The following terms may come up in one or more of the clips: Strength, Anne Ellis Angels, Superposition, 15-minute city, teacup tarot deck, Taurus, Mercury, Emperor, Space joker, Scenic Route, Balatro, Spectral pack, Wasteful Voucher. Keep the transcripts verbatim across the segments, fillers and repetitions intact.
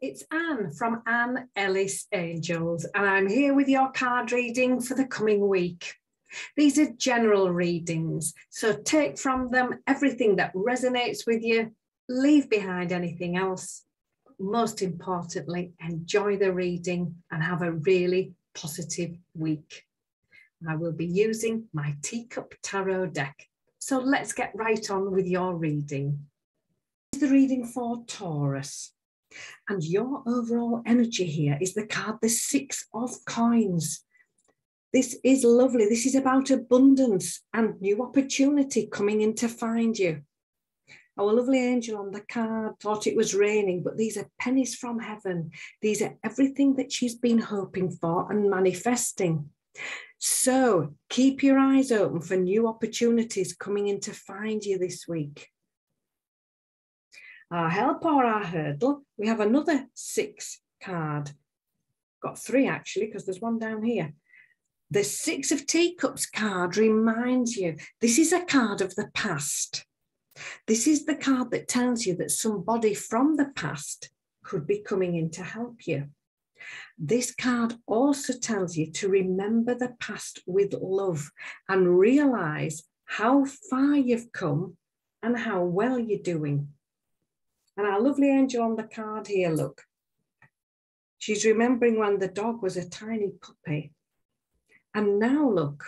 It's Anne from Anne Ellis Angels, and I'm here with your card reading for the coming week. These are general readings, so take from them everything that resonates with you, leave behind anything else. Most importantly, enjoy the reading and have a really positive week. I will be using my teacup tarot deck, so let's get right on with your reading. This is the reading for Taurus. And your overall energy here is the card, the Six of Coins. This is lovely. This is about abundance and new opportunity coming in to find you. Our lovely angel on the card thought it was raining, but these are pennies from heaven. These are everything that she's been hoping for and manifesting. So keep your eyes open for new opportunities coming in to find you this week. Our help or our hurdle, we have another six card. Got three actually, because there's one down here. The Six of Teacups card reminds you, this is a card of the past. This is the card that tells you that somebody from the past could be coming in to help you. This card also tells you to remember the past with love and realise how far you've come and how well you're doing. And our lovely angel on the card here, look, she's remembering when the dog was a tiny puppy. And now look,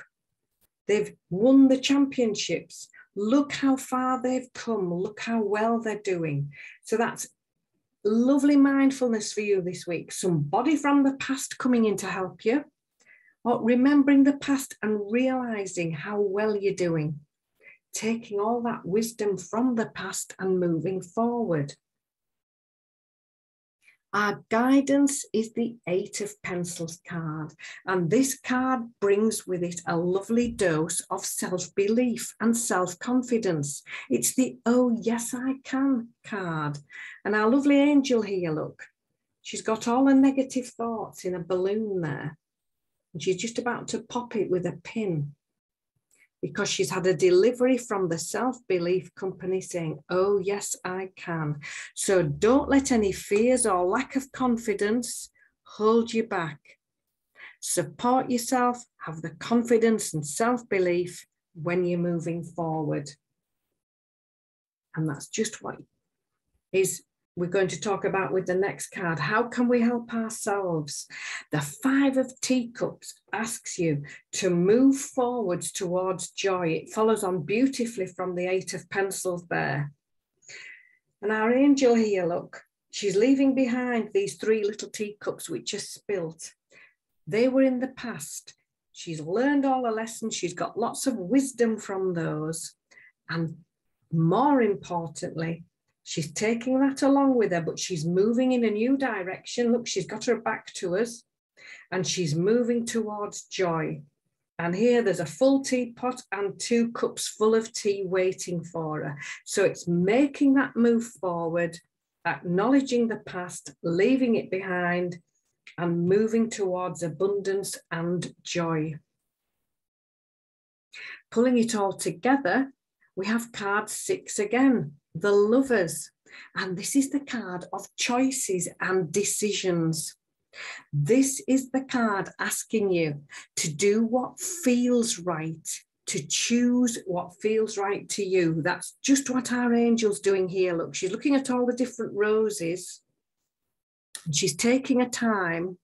they've won the championships. Look how far they've come. Look how well they're doing. So that's lovely mindfulness for you this week. Somebody from the past coming in to help you, or remembering the past and realizing how well you're doing. Taking all that wisdom from the past and moving forward. Our guidance is the Eight of Pentacles card, and this card brings with it a lovely dose of self-belief and self-confidence. It's the Oh Yes I Can card. And our lovely angel here, look, she's got all her negative thoughts in a balloon there, and she's just about to pop it with a pin, because she's had a delivery from the self-belief company saying, oh, yes, I can. So don't let any fears or lack of confidence hold you back. Support yourself, have the confidence and self-belief when you're moving forward. And that's just what is we're going to talk about with the next card. How can we help ourselves? The Five of Teacups asks you to move forwards towards joy. It follows on beautifully from the Eight of Pentacles there. And our angel here, look, she's leaving behind these three little teacups which are spilt. They were in the past. She's learned all the lessons. She's got lots of wisdom from those. And more importantly, she's taking that along with her, but she's moving in a new direction. Look, she's got her back to us and she's moving towards joy. And here there's a full teapot and two cups full of tea waiting for her. So it's making that move forward, acknowledging the past, leaving it behind and moving towards abundance and joy. Pulling it all together, we have card six again. The Lovers, and this is the card of choices and decisions. This is the card asking you to do what feels right, to choose what feels right to you. That's just what our angel's doing here. Look, she's looking at all the different roses and she's taking her time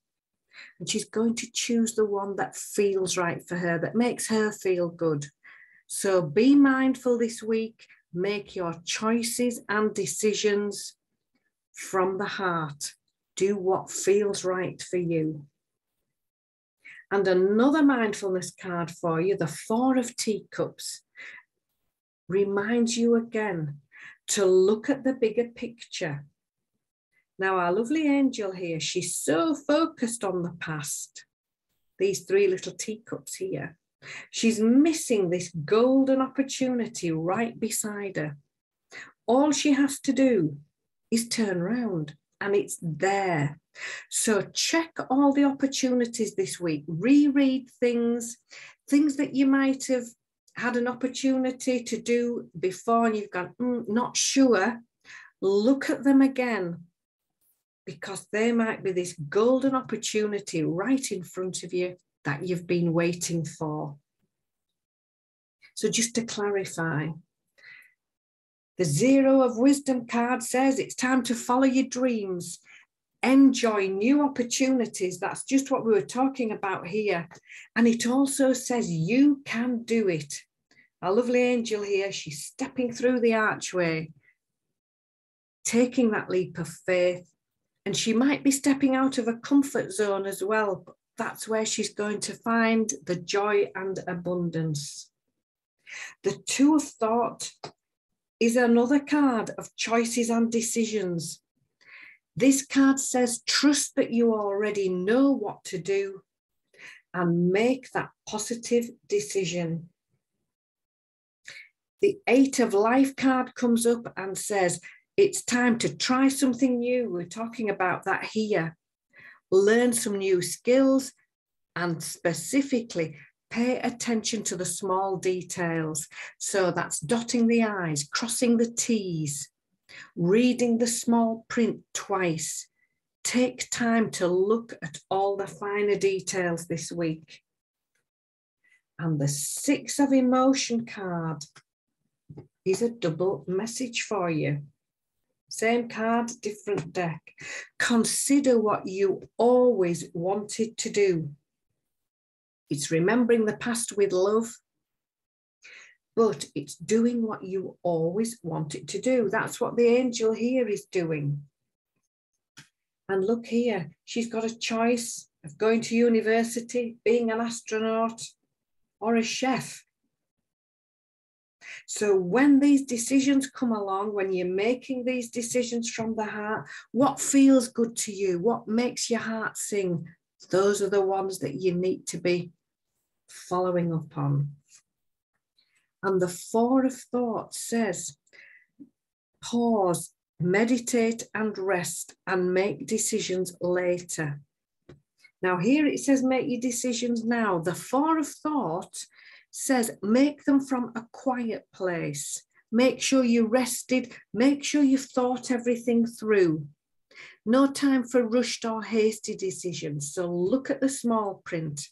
and she's going to choose the one that feels right for her, that makes her feel good. So be mindful this week. Make your choices and decisions from the heart. Do what feels right for you. And another mindfulness card for you, the Four of Teacups, reminds you again to look at the bigger picture. Now, our lovely angel here, she's so focused on the past, these three little teacups here. She's missing this golden opportunity right beside her. All she has to do is turn round and it's there. So check all the opportunities this week, reread things, things that you might have had an opportunity to do before and you've gone, mm, not sure. Look at them again, because there might be this golden opportunity right in front of you that you've been waiting for. So just to clarify, the Zero of Wisdom card says it's time to follow your dreams. Enjoy new opportunities. That's just what we were talking about here. And it also says you can do it. Our lovely angel here, she's stepping through the archway, taking that leap of faith. And she might be stepping out of a comfort zone as well. But that's where she's going to find the joy and abundance. The Two of Thought is another card of choices and decisions. This card says, trust that you already know what to do and make that positive decision. The Eight of Life card comes up and says, it's time to try something new. We're talking about that here. Learn some new skills and specifically pay attention to the small details. So that's dotting the I's, crossing the T's, reading the small print twice. Take time to look at all the finer details this week. And the Six of Emotion card is a double message for you. Same card, different deck. Consider what you always wanted to do. It's remembering the past with love, but it's doing what you always wanted to do. That's what the angel here is doing. And look here, she's got a choice of going to university, being an astronaut, or a chef. So when these decisions come along, when you're making these decisions from the heart, what feels good to you? What makes your heart sing? Those are the ones that you need to be following up on. And the Four of Thought says, pause, meditate and rest and make decisions later. Now here it says, make your decisions now. The Four of Thought says, make them from a quiet place. Make sure you rested. Make sure you've thought everything through. No time for rushed or hasty decisions. So look at the small print.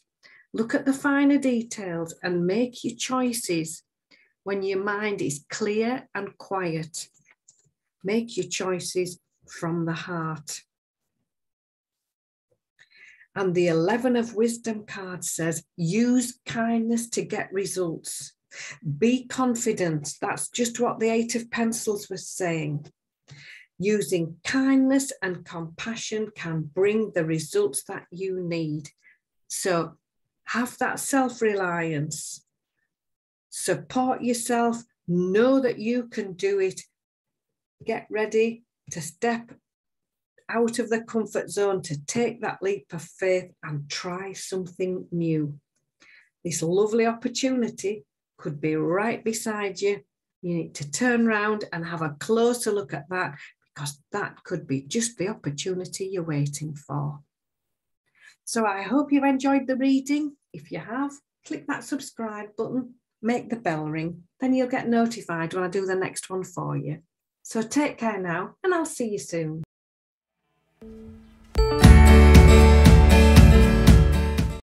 Look at the finer details and make your choices when your mind is clear and quiet. Make your choices from the heart. And the Eleven of Wisdom card says, use kindness to get results. Be confident. That's just what the Eight of Pentacles was saying. Using kindness and compassion can bring the results that you need. So have that self-reliance. Support yourself. Know that you can do it. Get ready to step out of the comfort zone, to take that leap of faith and try something new. This lovely opportunity could be right beside you. You need to turn around and have a closer look at that, because that could be just the opportunity you're waiting for. So I hope you've enjoyed the reading. If you have, click that subscribe button, make the bell ring, then you'll get notified when I do the next one for you. So take care now, and I'll see you soon.